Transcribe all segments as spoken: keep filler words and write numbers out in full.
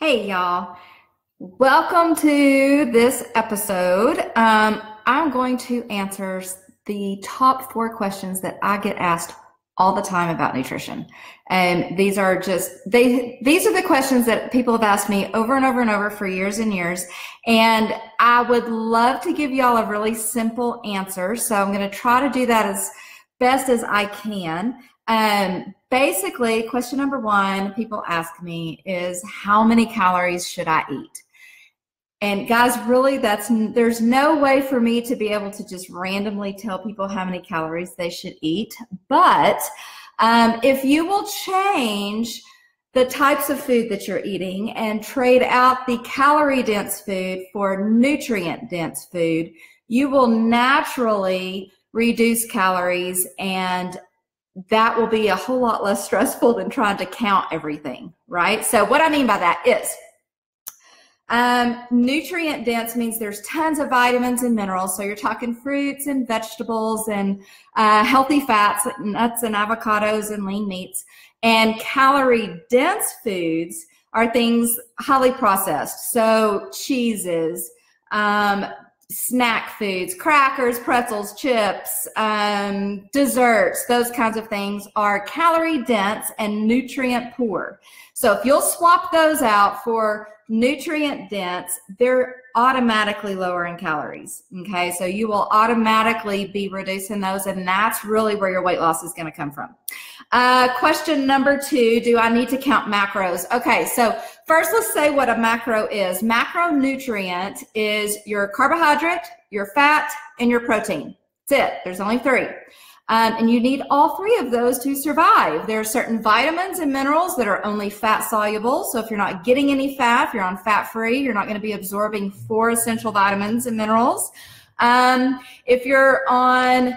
Hey y'all, welcome to this episode. Um, I'm going to answer the top four questions that I get asked all the time about nutrition. And these are just, they, these are the questions that people have asked me over and over and over for years and years. And I would love to give y'all a really simple answer. So I'm going to try to do that as best as I can. Um, basically, question number one people ask me is, how many calories should I eat? And guys, really, that's, there's no way for me to be able to just randomly tell people how many calories they should eat. But um, if you will change the types of food that you're eating and trade out the calorie-dense food for nutrient-dense food, you will naturally reduce calories, and that will be a whole lot less stressful than trying to count everything, right? So what I mean by that is um, nutrient dense means there's tons of vitamins and minerals. So you're talking fruits and vegetables and uh, healthy fats, nuts and avocados and lean meats. And calorie dense foods are things highly processed. So cheeses, um, snack foods, crackers, pretzels, chips, um, desserts, those kinds of things are calorie dense and nutrient poor. So if you'll swap those out for nutrient dense, they're automatically lower in calories. Okay, so you will automatically be reducing those, and that's really where your weight loss is going to come from. Uh, question number two, do I need to count macros? Okay, so first let's say what a macro is. Macronutrient is your carbohydrate, your fat, and your protein. That's it. There's only three. Um, and you need all three of those to survive. There are certain vitamins and minerals that are only fat soluble. So if you're not getting any fat, if you're on fat free, you're not going to be absorbing four essential vitamins and minerals. Um, if you're on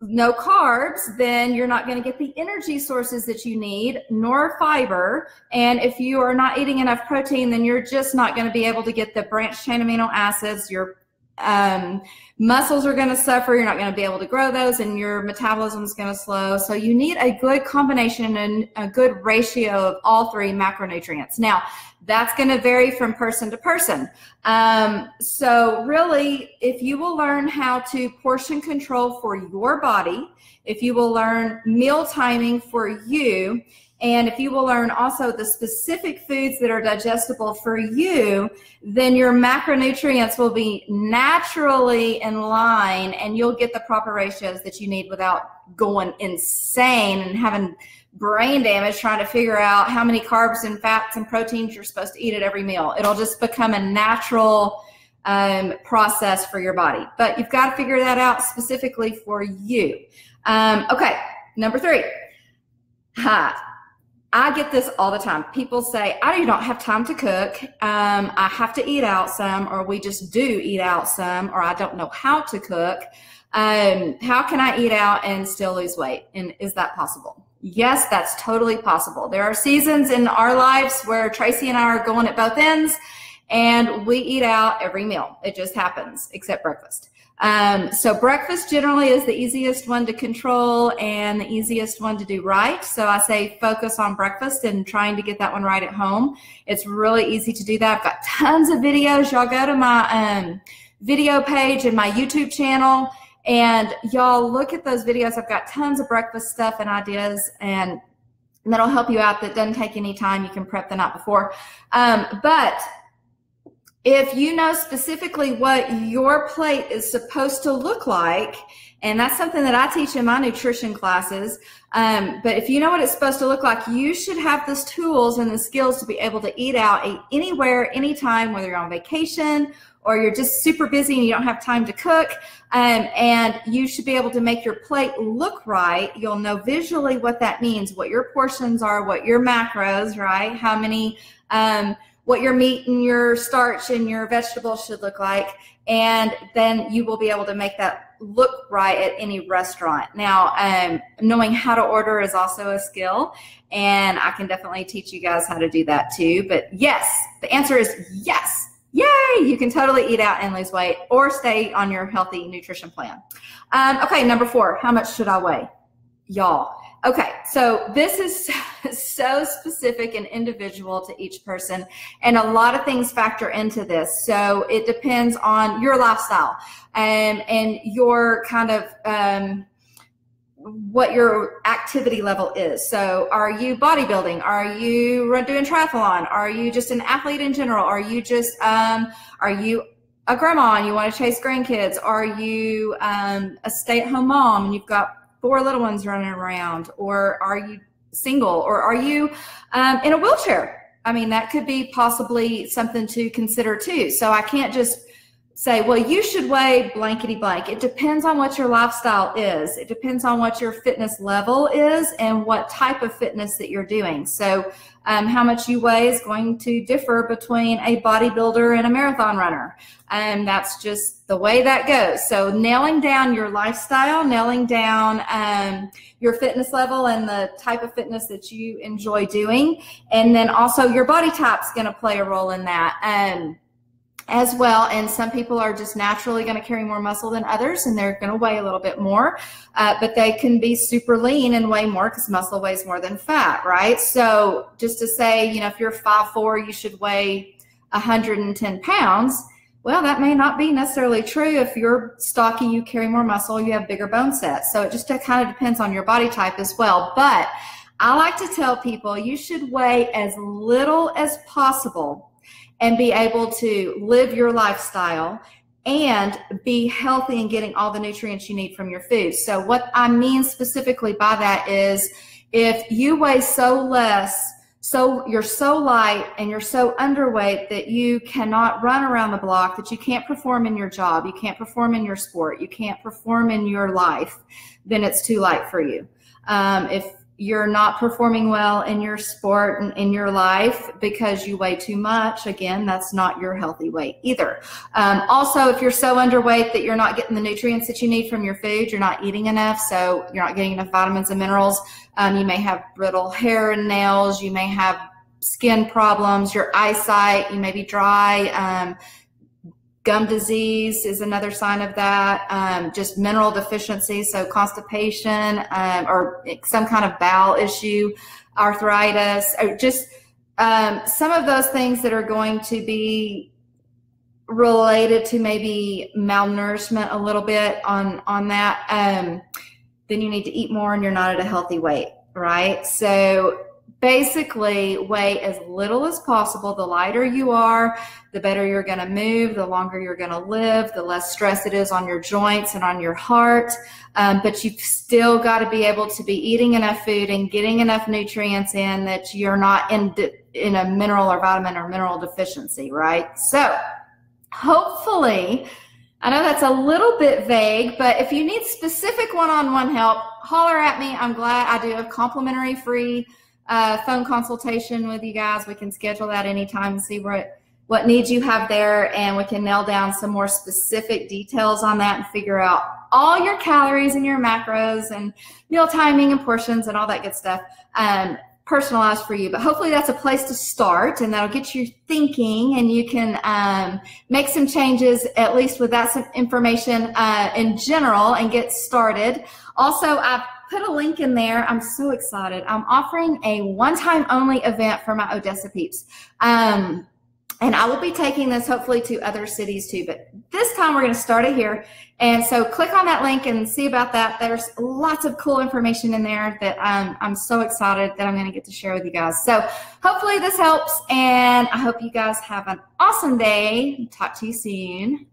no carbs, then you're not going to get the energy sources that you need, nor fiber. And if you are not eating enough protein, then you're just not going to be able to get the branched chain amino acids. Your um, muscles are going to suffer. You're not going to be able to grow those, and your metabolism is going to slow. So you need a good combination and a good ratio of all three macronutrients. Now, that's going to vary from person to person. Um, so really, if you will learn how to portion control for your body, if you will learn meal timing for you, and if you will learn also the specific foods that are digestible for you, then your macronutrients will be naturally in line, and you'll get the proper ratios that you need without going insane and having brain damage trying to figure out how many carbs and fats and proteins you're supposed to eat at every meal. It'll just become a natural um, process for your body. But you've got to figure that out specifically for you. Um, okay, number three. Ha. I get this all the time. People say, I don't have time to cook. Um, I have to eat out some, or we just do eat out some, or I don't know how to cook. Um, how can I eat out and still lose weight? And is that possible? Yes, that's totally possible. There are seasons in our lives where Tracy and I are going at both ends, and we eat out every meal. It just happens, except breakfast. Um, so breakfast generally is the easiest one to control and the easiest one to do right. So I say focus on breakfast and trying to get that one right at home. It's really easy to do that. I've got tons of videos. Y'all go to my um, video page and my YouTube channel, and y'all look at those videos. I've got tons of breakfast stuff and ideas, and that'll help you out. That doesn't take any time. You can prep the night before. Um, but if you know specifically what your plate is supposed to look like, and that's something that I teach in my nutrition classes, um, but if you know what it's supposed to look like, you should have those tools and the skills to be able to eat out, eat anywhere, anytime, whether you're on vacation or you're just super busy and you don't have time to cook, um, and you should be able to make your plate look right. You'll know visually what that means, what your portions are, what your macros, right, how many um, what your meat and your starch and your vegetables should look like, and then you will be able to make that look right at any restaurant. Now, um, knowing how to order is also a skill, and I can definitely teach you guys how to do that too. But yes, the answer is yes. Yay, you can totally eat out and lose weight or stay on your healthy nutrition plan. Um, okay, number four, how much should I weigh? Y'all, Okay, so this is so specific and individual to each person, and a lot of things factor into this. So it depends on your lifestyle and, and your kind of um, what your activity level is. So are you bodybuilding? Are you doing triathlon? Are you just an athlete in general? Are you just, um, are you a grandma and you want to chase grandkids? Are you um, a stay-at-home mom and you've got four little ones running around? Or are you single? Or are you um, in a wheelchair? I mean, that could be possibly something to consider too. So I can't just say, well, you should weigh blankety blank. It depends on what your lifestyle is. It depends on what your fitness level is and what type of fitness that you're doing. So um, how much you weigh is going to differ between a bodybuilder and a marathon runner. And um, that's just the way that goes. So nailing down your lifestyle, nailing down um, your fitness level and the type of fitness that you enjoy doing. And then also your body type's gonna play a role in that. Um, as well, and some people are just naturally going to carry more muscle than others, and they're going to weigh a little bit more, uh, but they can be super lean and weigh more because muscle weighs more than fat, right? So just to say, you know, if you're five foot four, you should weigh one hundred ten pounds. Well, that may not be necessarily true. If you're stocky, you carry more muscle, you have bigger bone sets. So it just kind of depends on your body type as well. But I like to tell people you should weigh as little as possible and be able to live your lifestyle and be healthy and getting all the nutrients you need from your food. So what I mean specifically by that is if you weigh so less, so you're so light and you're so underweight that you cannot run around the block, that you can't perform in your job, you can't perform in your sport, you can't perform in your life, then it's too light for you. Um, if you're not performing well in your sport and in your life because you weigh too much, again, that's not your healthy weight either. Um, also, if you're so underweight that you're not getting the nutrients that you need from your food, you're not eating enough, so you're not getting enough vitamins and minerals, um, you may have brittle hair and nails, you may have skin problems, your eyesight, you may be dry, um, gum disease is another sign of that, um, just mineral deficiency, so constipation um, or some kind of bowel issue, arthritis, or just um, some of those things that are going to be related to maybe malnourishment a little bit on, on that, um, then you need to eat more and you're not at a healthy weight, right? So basically, weigh as little as possible. The lighter you are, the better you're going to move, the longer you're going to live, the less stress it is on your joints and on your heart. Um, but you've still got to be able to be eating enough food and getting enough nutrients in that you're not in, in a mineral or vitamin or mineral deficiency, right? So hopefully, I know that's a little bit vague, but if you need specific one-on-one help, holler at me. I'm glad I do a complimentary free Uh, phone consultation with you guys. We can schedule that anytime and see what, what needs you have there, and we can nail down some more specific details on that and figure out all your calories and your macros and meal timing and portions and all that good stuff um, personalized for you. But hopefully that's a place to start, and that'll get you thinking, and you can um, make some changes at least with that some information uh, in general and get started. Also, I've put a link in there. I'm so excited. I'm offering a one-time only event for my Odessa peeps. Um, and I will be taking this hopefully to other cities too, but this time we're going to start it here. And so click on that link and see about that. There's lots of cool information in there that um, I'm so excited that I'm going to get to share with you guys. So hopefully this helps, and I hope you guys have an awesome day. Talk to you soon.